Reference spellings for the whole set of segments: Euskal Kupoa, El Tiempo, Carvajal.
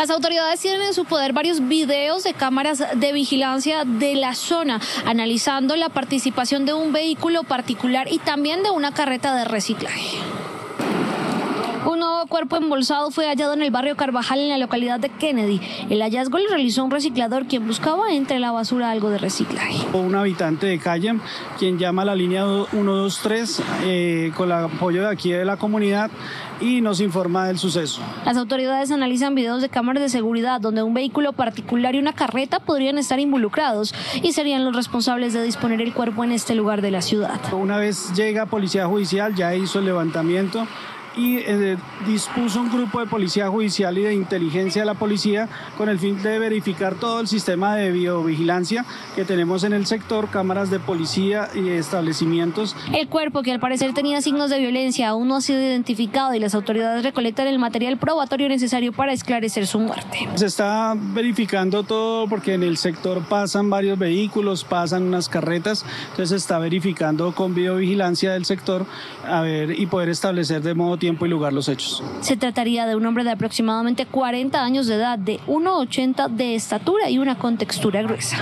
Las autoridades tienen en su poder varios videos de cámaras de vigilancia de la zona, analizando la participación de un vehículo particular y también de una carreta de reciclaje. Un nuevo cuerpo embolsado fue hallado en el barrio Carvajal, en la localidad de Kennedy. El hallazgo lo realizó un reciclador, quien buscaba entre la basura algo de reciclaje. Un habitante de calle, quien llama a la línea 123 con el apoyo de aquí de la comunidad y nos informa del suceso. Las autoridades analizan videos de cámaras de seguridad donde un vehículo particular y una carreta podrían estar involucrados y serían los responsables de disponer el cuerpo en este lugar de la ciudad. Una vez llega Policía Judicial, ya hizo el levantamiento y dispuso un grupo de policía judicial y de inteligencia de la policía con el fin de verificar todo el sistema de biovigilancia que tenemos en el sector, cámaras de policía y establecimientos. El cuerpo, que al parecer tenía signos de violencia, aún no ha sido identificado y las autoridades recolectan el material probatorio necesario para esclarecer su muerte. Se está verificando todo porque en el sector pasan varios vehículos, pasan unas carretas, entonces se está verificando con biovigilancia del sector a ver y poder establecer de modo tiempo y lugar los hechos. Se trataría de un hombre de aproximadamente 40 años de edad, de 1,80 de estatura y una contextura gruesa.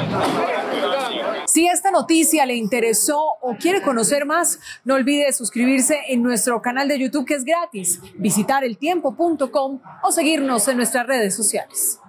Si esta noticia le interesó o quiere conocer más, no olvide suscribirse en nuestro canal de YouTube, que es gratis, visitar eltiempo.com o seguirnos en nuestras redes sociales.